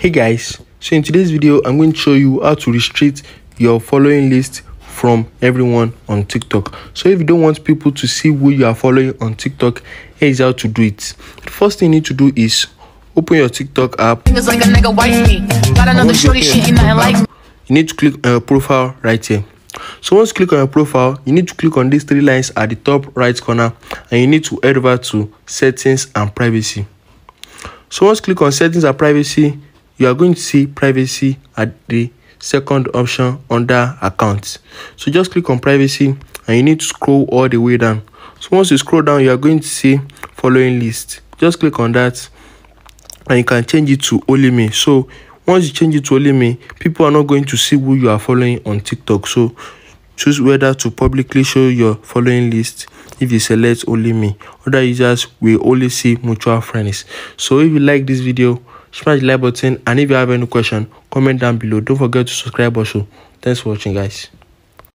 Hey guys, so in today's video I'm going to show you how to restrict your following list from everyone on TikTok. So if you don't want people to see who you are following on TikTok, here is how to do it. The first thing you need to do is open your TikTok app. It's like a nigga wife me. Got another shorty, she ain't nothing like me. You need to click on your profile right here. So once you click on your profile, you need to click on these three lines at the top right corner, and you need to head over to settings and privacy. So once you click on settings and privacy, you are going to see privacy at the second option under accounts. So just click on privacy and you need to scroll all the way down. So once you scroll down, you are going to see following list. Just click on that and you can change it to only me. So once you change it to only me, people are not going to see who you are following on TikTok. So choose whether to publicly show your following list. If you select only me, other users will only see mutual friends. So if you like this video, smash the like button, and if you have any question, comment down below. Don't forget to subscribe also. Thanks for watching, guys.